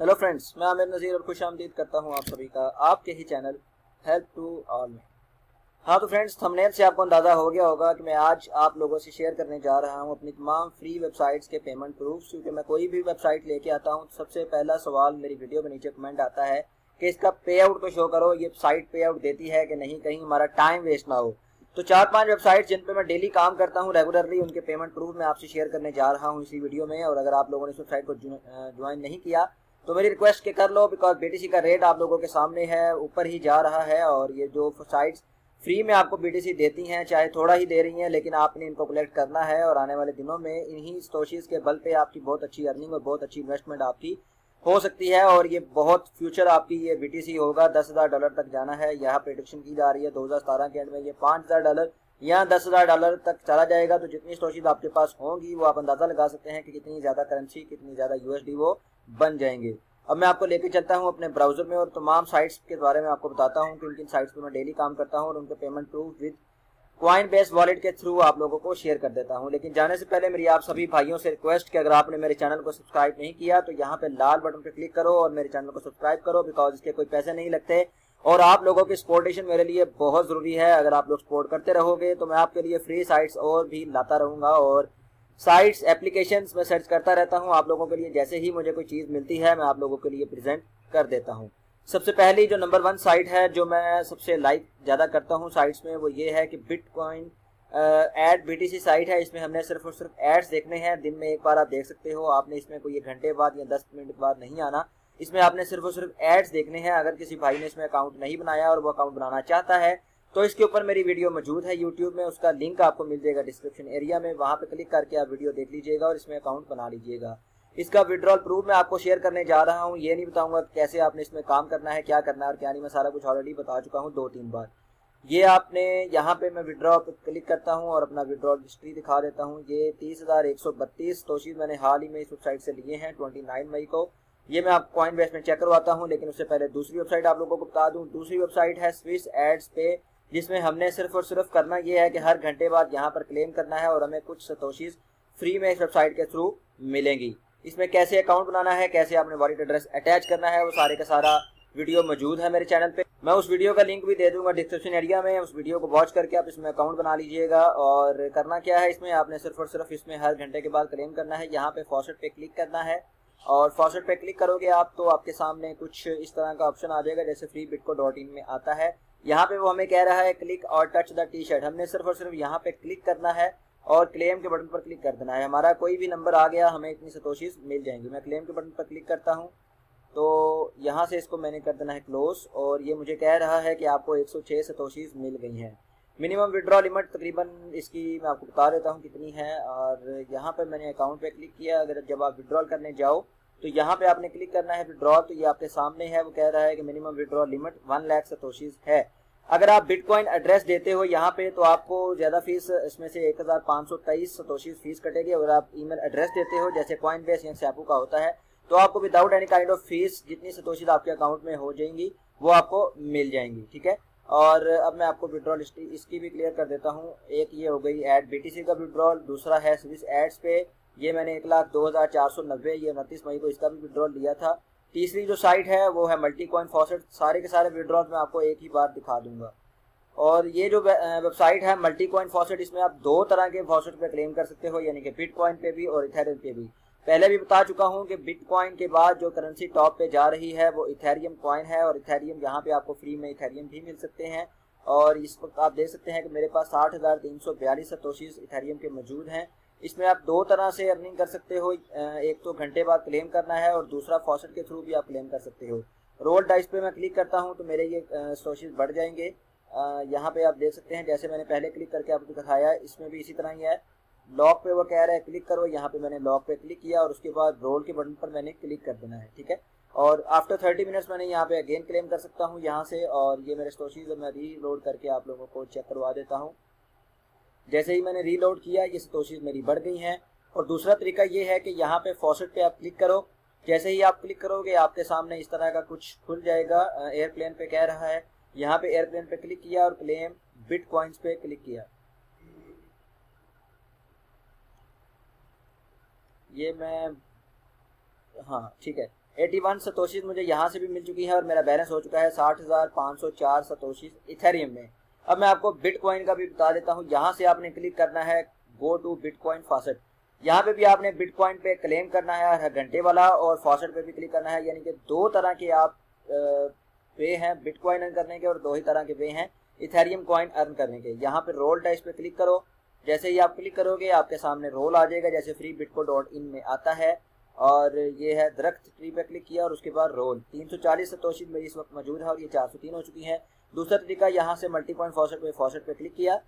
Hello friends, मैं आमिर नज़ीर और खुश आमदीद करता हूं आप सभी का आपके ही चैनल हेल्प टू ऑल में। हाँ तो फ्रेंड्स, थंबनेल से आपको अंदाज़ा हो गया होगा कि मैं आज आप लोगों से शेयर करने जा रहा हूं अपनी तमाम फ्री वेबसाइट्स के पेमेंट प्रूफ्स। क्योंकि मैं कोई भी वेबसाइट लेके आता हूं तो सबसे पहला सवाल मेरी वीडियो के नीचे कमेंट आता है कि इसका पे आउट को शो करो, ये साइट पे आउट देती है कि नहीं, कहीं हमारा टाइम वेस्ट ना हो। तो 4-5 वेबसाइट जिन पे मैं डेली काम करता हूँ रेगुलरली, उनके पेमेंट प्रूफ मैं आपसे शेयर करने जा रहा हूँ इसी वीडियो में। और अगर आप लोगों ने इस वेबसाइट को ज्वाइन नहीं किया तो मेरी रिक्वेस्ट के कर लो, बिकॉज बीटीसी का रेट आप लोगों के सामने है, ऊपर ही जा रहा है। और ये जो साइट्स फ्री में आपको बीटीसी देती हैं, चाहे थोड़ा ही दे रही हैं, लेकिन आपने इनको कलेक्ट करना है। और आने वाले दिनों में इन्हीं स्टोशीज़ के बल पे आपकी बहुत अच्छी अर्निंग और बहुत अच्छी इन्वेस्टमेंट आपकी हो सकती है। और ये बहुत फ्यूचर आपकी ये बीटीसी होगा, $10,000 तक जाना है। यहाँ प्रेडिक्शन की जा रही है 2017 के एंड में ये $5,000 या $10,000 तक चला जाएगा। तो जितनी स्टोशीज़ आपके पास होंगी वो आप अंदाज़ा लगा सकते हैं कि कितनी ज़्यादा करेंसी, कितनी ज़्यादा USD वो बन जाएंगे। अब मैं आपको लेके चलता हूं अपने ब्राउज़र में और तमाम साइट्स के बारे में आपको बताता हूं कि किन साइट्स पर मैं डेली काम करता हूं और उनके payment proof with Coinbase wallet के थ्रू आप लोगों को शेयर कर देता हूं। लेकिन जाने से पहले मेरी आप सभी भाइयों से रिक्वेस्ट कि अगर आपने मेरे चैनल को सब्सक्राइब नहीं किया तो यहाँ पे लाल बटन पर क्लिक करो और मेरे चैनल को सब्सक्राइब करो, बिकॉज इसके कोई पैसे नहीं लगते और आप लोगों की सपोर्टेशन मेरे लिए बहुत ज़रूरी है। अगर आप लोग सपोर्ट करते रहोगे तो मैं आपके लिए फ्री साइट्स और भी लाता रहूँगा और साइट्स एप्लीकेशंस में सर्च करता रहता हूं। आप लोगों के लिए जैसे ही मुझे कोई चीज़ मिलती है मैं आप लोगों के लिए प्रेजेंट कर देता हूं। सबसे पहली जो नंबर 1 साइट है जो मैं सबसे लाइक ज़्यादा करता हूं साइट्स में, वो ये है कि बिटकॉइन adbtc साइट है। इसमें हमने सिर्फ और सिर्फ एड्स देखने हैं, दिन में एक बार आप देख सकते हो। आपने इसमें कोई घंटे बाद या 10 मिनट बाद नहीं आना, इसमें आपने सिर्फ और सिर्फ एड्स देखने हैं। अगर किसी भाई ने इसमें अकाउंट नहीं बनाया और वो अकाउंट बनाना चाहता है तो इसके ऊपर मेरी वीडियो मौजूद है यूट्यूब में, उसका लिंक आपको मिल जाएगा डिस्क्रिप्शन एरिया में। वहाँ पे क्लिक करके आप वीडियो देख लीजिएगा और इसमें अकाउंट बना लीजिएगा। इसका विड्रॉल प्रूफ मैं आपको शेयर करने जा रहा हूँ, ये नहीं बताऊँगा कैसे आपने इसमें काम करना है, क्या करना है और क्या नहीं। मैं सारा कुछ ऑलरेडी बता चुका हूँ 2-3 बार। ये आपने यहाँ पर मैं विड्रॉ पर क्लिक करता हूँ और अपना विड्रॉल हिस्ट्री दिखा देता हूँ। ये 30,132 तोशीज़ मैंने हाल ही में इस वेबसाइट से लिए हैं 29 मई को। ये मैं आपको कॉइनबेस में चेक करवाता हूँ, लेकिन उससे पहले दूसरी वेबसाइट आप लोगों को बता दूँ। दूसरी वेबसाइट है स्विस एड्स पे, जिसमें हमने सिर्फ और सिर्फ करना यह है कि हर घंटे बाद यहाँ पर क्लेम करना है और हमें कुछ सतोशीज़ फ्री में इस वेबसाइट के थ्रू मिलेंगी। इसमें कैसे अकाउंट बनाना है, कैसे आपने वॉलेट एड्रेस अटैच करना है, वो सारे का सारा वीडियो मौजूद है मेरे चैनल पे। मैं उस वीडियो का लिंक भी दे दूंगा डिस्क्रिप्शन एरिया में, उस वीडियो को वॉच करके आप इसमें अकाउंट बना लीजिएगा। और करना क्या है इसमें, आपने सिर्फ और सिर्फ इसमें हर घंटे के बाद क्लेम करना है। यहाँ पे फॉसेट पे क्लिक करना है और फॉसेट पे क्लिक करोगे आप तो आपके सामने कुछ इस तरह का ऑप्शन आ जाएगा जैसे freebitco.in में आता है। यहाँ पे वो हमें कह रहा है क्लिक और टच द टी शर्ट, हमने सिर्फ और सिर्फ यहाँ पे क्लिक करना है और क्लेम के बटन पर क्लिक कर देना है। हमारा कोई भी नंबर आ गया, हमें इतनी सतोशीज़ मिल जाएंगी। मैं क्लेम के बटन पर क्लिक करता हूँ तो यहाँ से इसको मैंने कर देना है क्लोज और ये मुझे कह रहा है कि आपको 106 सतोशीज़ मिल गई हैं। मिनिमम विड्रॉ लिमिट तकरीबन इसकी मैं आपको बता देता हूँ कितनी है। और यहाँ पर मैंने अकाउंट पर क्लिक किया। अगर जब आप विड्रॉल करने जाओ तो यहाँ पे आपने क्लिक करना है विड्रॉ, तो ये आपके सामने है। वो कह रहा है कि minimum withdraw limit 1 lakh satoshis है। अगर आप बिटकॉइन एड्रेस देते हो यहाँ पे तो आपको ज़्यादा फीस इसमें से 1523 सतोशीज़ फीस कटेगी। अगर आप ईमेल एड्रेस देते हो जैसे कॉइनबेस या सैपू का होता है तो आपको without any kind of fees जितनी सतोशीज़ आपके अकाउंट में हो जाएंगी वो आपको मिल जाएंगी, ठीक है। और अब मैं आपको विड्रॉल हिस्ट्री इसकी भी क्लियर कर देता हूँ। एक ये हो गई adbtc का विड्रॉल, दूसरा है स्विस एड्स पे, ये मैंने 1,02,490 ये 29 मई को इसका भी विड्रॉल लिया था। तीसरी जो साइट है वो है MultiCoin फॉसेट। सारे के सारे विड्रॉल मैं आपको एक ही बार दिखा दूंगा। और ये जो वेबसाइट है MultiCoin फॉसेट, इसमें आप 2 तरह के फॉसेट पे क्लेम कर सकते हो, यानी कि बिटकॉइन पे भी और इथेरियम पे भी। पहले भी बता चुका हूँ कि बिटकॉइन के बाद जो करेंसी टॉप पे जा रही है वो इथेरियम कॉइन है और इथेरियम यहाँ पे आपको फ्री में इथेरियम भी मिल सकते हैं। और इस वक्त आप देख सकते हैं कि मेरे पास 60,342 सतोशीज़ इथेरियम के मौजूद हैं। इसमें आप 2 तरह से अर्निंग कर सकते हो, एक तो घंटे बाद क्लेम करना है और दूसरा फॉसेट के थ्रू भी आप क्लेम कर सकते हो। रोल डाइस पे मैं क्लिक करता हूं तो मेरे ये सतोशीज़ बढ़ जाएंगे। यहां पे आप देख सकते हैं जैसे मैंने पहले क्लिक करके आपको दिखाया, इसमें भी इसी तरह ही है। लॉक पे वो कह रहा है क्लिक करो, यहाँ पे मैंने लॉक पे क्लिक किया और उसके बाद रोल के बटन पर मैंने क्लिक कर देना है, ठीक है। और आफ्टर 30 मिनट्स मैंने यहाँ पे अगेन क्लेम कर सकता हूँ यहाँ से। और ये मेरे सतोशीज़ मैं रीलोड करके आप लोगों को चेक करवा देता हूँ। जैसे ही मैंने रीलोड किया ये सतोशीज़ मेरी बढ़ गई हैं। और दूसरा तरीका ये है कि यहाँ पे फॉसेट पे आप क्लिक करो, जैसे ही आप क्लिक करोगे आपके सामने इस तरह का कुछ खुल जाएगा। एयरप्लेन पे कह रहा है, यहाँ पे एयरप्लेन पे क्लिक किया और क्लेम बिटकॉइंस पे क्लिक किया। ये मैं हाँ ठीक है 81 सतोशीज मुझे यहाँ से भी मिल चुकी है और मेरा बैलेंस हो चुका है 60,504 सतोशीज इथेरियम में। अब मैं आपको बिटकॉइन का भी बता देता हूँ। यहाँ से आपने क्लिक करना है गो टू बिटकॉइन फॉसेट। यहाँ पे भी आपने बिटकॉइन पे क्लेम करना है हर घंटे वाला और फॉसेट पे भी क्लिक करना है, यानी कि दो तरह के आप वे हैं बिटकॉइन अर्न करने के और दो ही तरह के वे हैं इथेरियम कॉइन अर्न करने के। यहाँ पे रोल टाइप पे क्लिक करो, जैसे ही आप क्लिक करोगे आपके सामने रोल आ जाएगा जैसे फ्री बिटकॉइन.इन में आता है, और ये है दरख्त ट्री पे क्लिक किया और उसके बाद रोल 340 सतोशीज मेरी इस वक्त मौजूद है और ये 403 हो चुकी है। दूसरा तरीका यहाँ से मल्टीपॉइंट फॉसेट पे क्लिक किया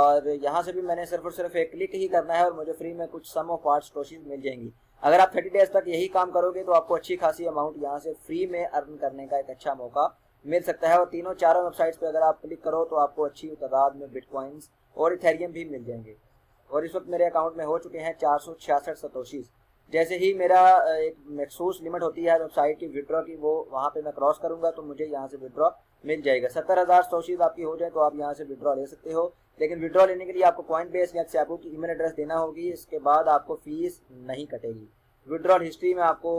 और यहाँ से भी मैंने सिर्फ और सिर्फ एक क्लिक ही करना है और मुझे फ्री में कुछ सम ऑफ पार्ट्स सतोशीज मिल जाएंगी। अगर आप 30 डेज तक यही काम करोगे तो आपको अच्छी खासी अमाउंट यहाँ से फ्री में अर्न करने का एक अच्छा मौका मिल सकता है। और तीनों चारों वेबसाइट्स पे अगर आप क्लिक करो तो आपको अच्छी तादाद में बिटकॉइंस और इथेरियम भी मिल जाएंगे। और इस वक्त मेरे अकाउंट में हो चुके हैं 466 सतोशीज। जैसे ही मेरा एक मखसूस लिमिट होती है वेबसाइट की विड्रॉ की, वो वहाँ पे मैं क्रॉस करूँगा तो मुझे यहाँ से विड्रॉ मिल जाएगा। 70,000 सतोशीज आपकी हो जाए तो आप यहाँ से विड्रॉ ले सकते हो, लेकिन विड्रॉ लेने के लिए आपको कॉइनबेस या सैपो की ईमेल एड्रेस देना होगी। इसके बाद आपको फीस नहीं कटेगी। विड्रॉ हिस्ट्री में आपको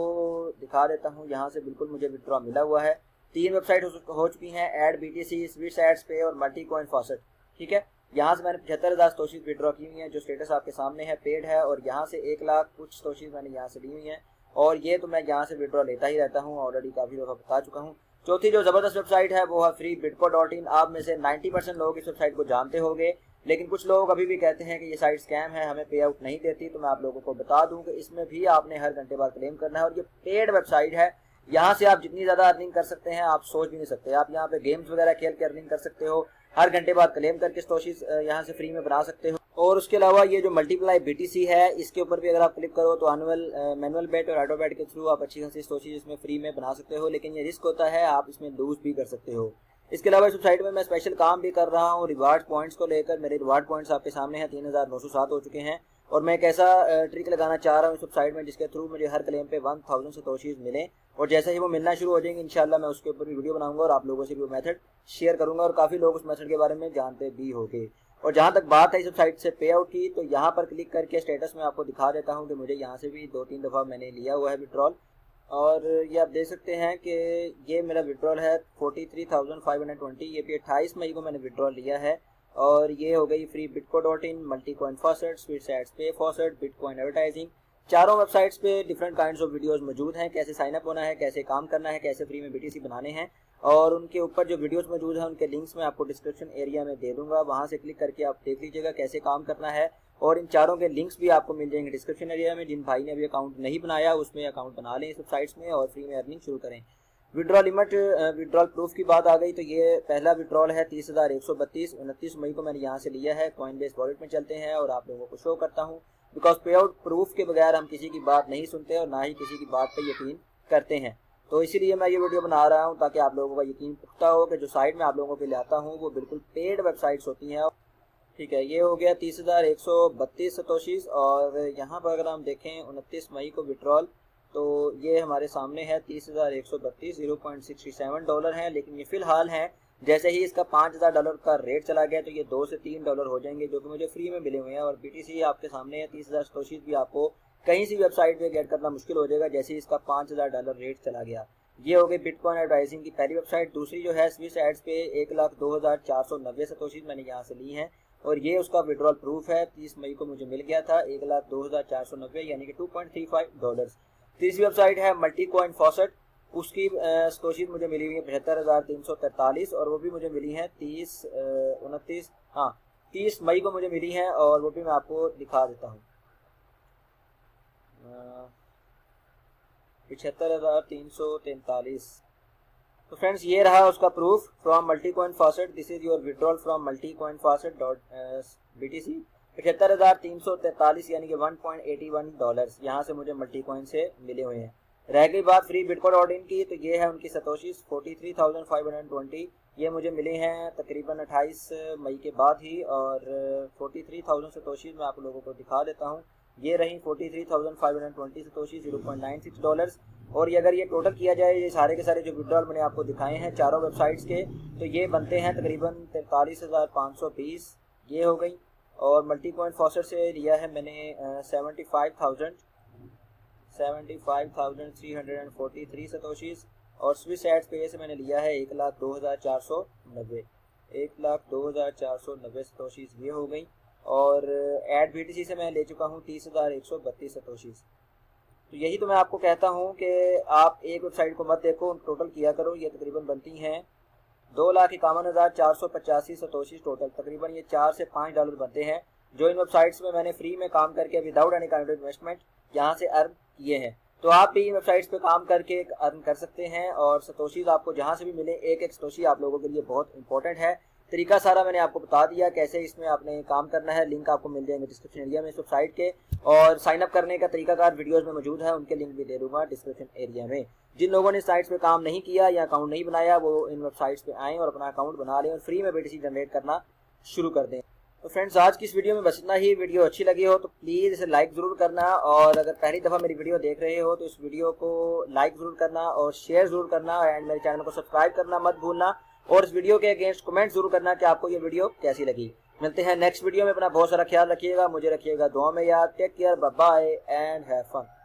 दिखा देता हूँ, यहाँ से बिल्कुल मुझे विड्रॉ मिला हुआ है। तीन वेबसाइट हो चुकी हैं, adbtc, स्विस एड्स पे और MultiCoin फॉसेट। ठीक है, यहाँ से मैंने 75,000 सतोशीज विड्रॉ की हुई हैं जो स्टेटस आपके सामने है, पेड है। और यहाँ से 1 लाख कुछ सतोशीज मैंने यहाँ से ली हुई हैं और ये तो मैं यहाँ से विड्रॉ लेता ही रहता हूँ, ऑलरेडी काफ़ी दफ़ा बता चुका हूँ। चौथी जो ज़बरदस्त वेबसाइट है वो है फ्री बिटकॉइन.इन। आप में से 90% लोग इस वेबसाइट को जानते होंगे, लेकिन कुछ लोग अभी भी कहते हैं कि ये साइट स्कैम है, हमें पे आउट नहीं देती। तो मैं आप लोगों को बता दूँ कि इसमें भी आपने हर घंटे बाद क्लेम करना है और ये पेड वेबसाइट है। यहाँ से आप जितनी ज़्यादा अर्निंग कर सकते हैं आप सोच भी नहीं सकते। आप यहाँ पे गेम्स वगैरह खेल के अर्निंग कर सकते हो, हर घंटे बाद क्लेम करके सतोशीज यहाँ से फ्री में बना सकते हो। और उसके अलावा ये जो मल्टीप्लाई BTC है, इसके ऊपर भी अगर आप क्लिक करो तो मैनुअल बेट और ऑटो बेट के थ्रू आप अच्छी खासी सतोशीज इसमें फ्री में बना सकते हो, लेकिन ये रिस्क होता है, आप इसमें लूज भी कर सकते हो। इसके अलावा इस वेबसाइट में मैं स्पेशल काम भी कर रहा हूँ रिवार्ड पॉइंट्स को लेकर। मेरे रिवार्ड पॉइंट्स आपके सामने हैं, 3,907 हो चुके हैं। और मैं एक ऐसा ट्रिक लगाना चाह रहा हूँ इस वेबसाइट में जिसके थ्रू मुझे हर क्लेम पे 1000 सतोशीज मिले, और जैसे ही वो मिलना शुरू हो जाएंगे इंशाल्लाह मैं उसके ऊपर भी वीडियो बनाऊंगा और आप लोगों से भी वो मेथड शेयर करूंगा और काफ़ी लोग उस मेथड के बारे में जानते भी होंगे। और जहाँ तक बात है इस वेबसाइट से पे आउट की, तो यहाँ पर क्लिक करके स्टेटस में आपको दिखा देता हूँ कि मुझे यहाँ से भी 2-3 दफ़ा मैंने लिया हुआ है विड्रॉल। और ये आप देख सकते हैं कि ये मेरा विड्रॉल है 43,520। ये भी 28 मई को मैंने विड्रॉल लिया है। और ये हो गई free bitcoin in, MultiCoin faucet, Swiss ads पे फॉसेट, बिटकॉइन एडवर्टाइजिंग। चारों वेबसाइट्स पे डिफरेंट काइंड्स ऑफ वीडियोस मौजूद हैं, कैसे साइन अप होना है, कैसे काम करना है, कैसे फ्री में BTC बनाने हैं। और उनके ऊपर जो वीडियोस मौजूद हैं उनके लिंक्स मैं आपको डिस्क्रिप्शन एरिया में दे दूंगा, वहां से क्लिक करके आप देख लीजिएगा कैसे काम करना है। और इन चारों के लिंक्स भी आपको मिल जाएंगे डिस्क्रिप्शन एरिया में। जिन भाई ने अभी अकाउंट नहीं बनाया उसमें अकाउंट बना लें इस वेबसाइट्स में और फ्री में अर्निंग शुरू करें। विड्रॉल लिमिट, विड्रॉल प्रूफ की बात आ गई तो ये पहला विड्रॉल है 30,132। 29 मई को मैंने यहाँ से लिया है। कॉइनबेस वॉलेट में चलते हैं और आप लोगों को शो करता हूँ, बिकॉज पे आउट प्रूफ के बगैर हम किसी की बात नहीं सुनते और ना ही किसी की बात पे यकीन करते हैं। तो इसीलिए मैं ये वीडियो बना रहा हूँ ताकि आप लोगों का यकीन पुख्ता हो कि जो साइट में आप लोगों के लिए आता हूँ वो बिल्कुल पेड वेबसाइट्स होती हैं। ठीक है, ये हो गया 30,132 सतोशीज। और यहाँ पर अगर हम देखें 29 मई को विड्रॉल, तो ये हमारे सामने है 30,132, $0.67 हैं, लेकिन ये फ़िलहाल हैं। जैसे ही इसका $5,000 का रेट चला गया तो ये $2 से $3 हो जाएंगे जो कि मुझे फ्री में मिले हुए हैं। और BTC आपके सामने है, 30,000 सतोशीज भी आपको कहीं सी वेबसाइट पे गेट करना मुश्किल हो जाएगा जैसे ही इसका $5,000 रेट चला गया। ये हो गई बिटकॉइन एडवर्टाइजिंग की पहली वेबसाइट। दूसरी जो है स्विस एड्स पे 1,02,490 सतोशीज मैंने यहाँ से ली हैं और ये उसका विड्रॉल प्रूफ है। 30 मई को मुझे मिल गया था 1,02,490, यानी कि $2.35। तीसरी वेबसाइट है MultiCoin फॉसेट, उसकी सतोशीज मुझे मिली हुई है 75,343 और वो भी मुझे मिली है 30 मई को मुझे मिली है और वो भी मैं आपको दिखा देता हूँ। 75,343। तो फ्रेंड्स ये रहा उसका proof from MultiCoin faucet. This is your withdrawal from MultiCoin faucet .BTC 75,343, यानी कि $1.81 यहाँ से मुझे MultiCoin से मिले हुए हैं। रह गई बात फ्री बिटकॉइन.इन की, तो ये है उनकी सतोशीज 43,520। ये मुझे मिले हैं तकरीबन 28 मई के बाद ही। और 43,000 सतोशीज मैं आप लोगों को दिखा देता हूँ। ये रही 43,520 सतोशीज, $0.96। और ये अगर ये टोटल किया जाए ये सारे के सारे जो विड्रॉल मैंने आपको दिखाए हैं चारों वेबसाइट्स के, तो ये बनते हैं तकरीबन 43,520। ये हो गई। और MultiCoin फॉसेट से लिया है मैंने 75,000 75,343 सतोशीज और स्विस एड्स पे से मैंने लिया है 1,02,490 1,02,490 सतोशीज ये हो गई। और एड बी टी सी से मैं ले चुका हूँ 30,132 सतोशीज। तो यही तो मैं आपको कहता हूँ कि आप एक वेबसाइट को मत देखो, टोटल किया करो। ये तकरीबन बनती हैं 2,51,485 सतोशीज टोटल, तकरीबन ये $4 से $5 बनते हैं जो इन वेबसाइट्स में मैंने फ्री में काम करके without any kind of investment यहाँ से अर्न किए हैं। तो आप भी इन वेबसाइट्स पे काम करके अर्न कर सकते हैं और सतोशीज आपको जहाँ से भी मिले एक एक सतोशी आप लोगों के लिए बहुत इंपॉर्टेंट है। तरीका सारा मैंने आपको बता दिया कैसे इसमें आपने काम करना है। लिंक आपको मिल जाएंगे डिस्क्रिप्शन एरिया में इस वेबसाइट के, और साइन अप करने का तरीकाकार वीडियोस में मौजूद है, उनके लिंक भी दे दूंगा डिस्क्रिप्शन एरिया में। जिन लोगों ने साइट्स पे काम नहीं किया या अकाउंट नहीं बनाया वो इन वेबसाइट्स पे आएँ और अपना अकाउंट बना लें और फ्री में BTC जनरेट करना शुरू कर दें। तो फ्रेंड्स आज की इस वीडियो में बस इतना ही। वीडियो अच्छी लगी हो तो प्लीज़ इसे लाइक ज़रूर करना, और अगर पहली दफ़ा मेरी वीडियो देख रहे हो तो इस वीडियो को लाइक ज़रूर करना और शेयर ज़रूर करना, एंड मेरे चैनल को सब्सक्राइब करना मत भूलना, और इस वीडियो के अगेंस्ट कमेंट जरूर करना कि आपको ये वीडियो कैसी लगी। मिलते हैं नेक्स्ट वीडियो में, अपना बहुत सारा ख्याल रखिएगा, मुझे रखिएगा दुआ में याद। Take care, bye bye and have fun.